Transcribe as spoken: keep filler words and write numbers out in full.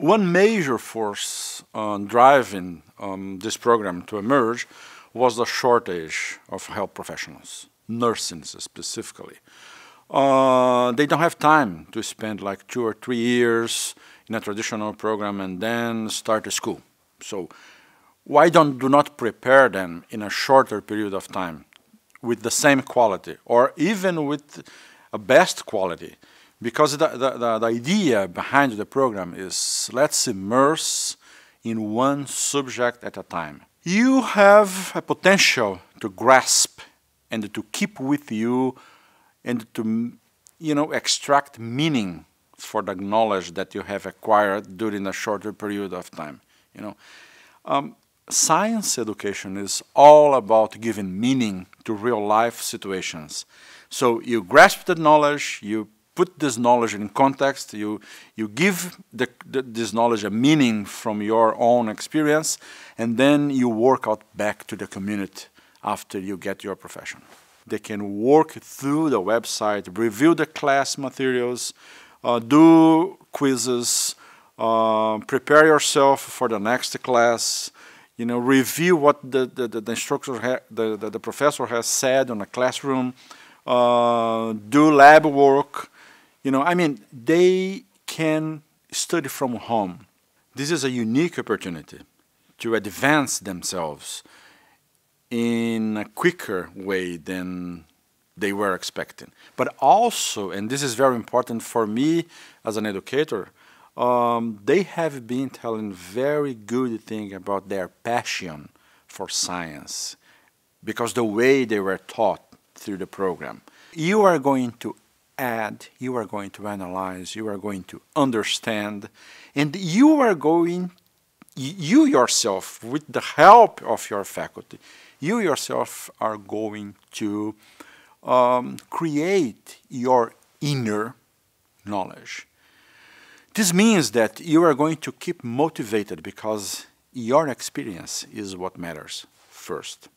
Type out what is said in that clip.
One major force uh, driving um, this program to emerge was the shortage of health professionals, nurses specifically. Uh, they don't have time to spend like two or three years in a traditional program and then start a school. So why don't do not prepare them in a shorter period of time with the same quality or even with a best quality? Because the, the, the, the idea behind the program is let's immerse in one subject at a time. You have a potential to grasp and to keep with you and to, you know, extract meaning for the knowledge that you have acquired during a shorter period of time, you know. Um, science education is all about giving meaning to real life situations. So you grasp the knowledge, you put this knowledge in context, you, you give the, the, this knowledge a meaning from your own experience, and then you work out back to the community after you get your profession. They can work through the website, review the class materials, uh, do quizzes, uh, prepare yourself for the next class, you know, review what the, the, the, instructor ha the, the, the professor has said on a classroom, uh, do lab work. You know, I mean, they can study from home. This is a unique opportunity to advance themselves in a quicker way than they were expecting. But also, and this is very important for me as an educator, um, they have been telling very good things about their passion for science because the way they were taught through the program. You are going to add, you are going to analyze, you are going to understand, and you are going, you yourself, with the help of your faculty, you yourself are going to um, create your inner knowledge. This means that you are going to keep motivated because your experience is what matters first.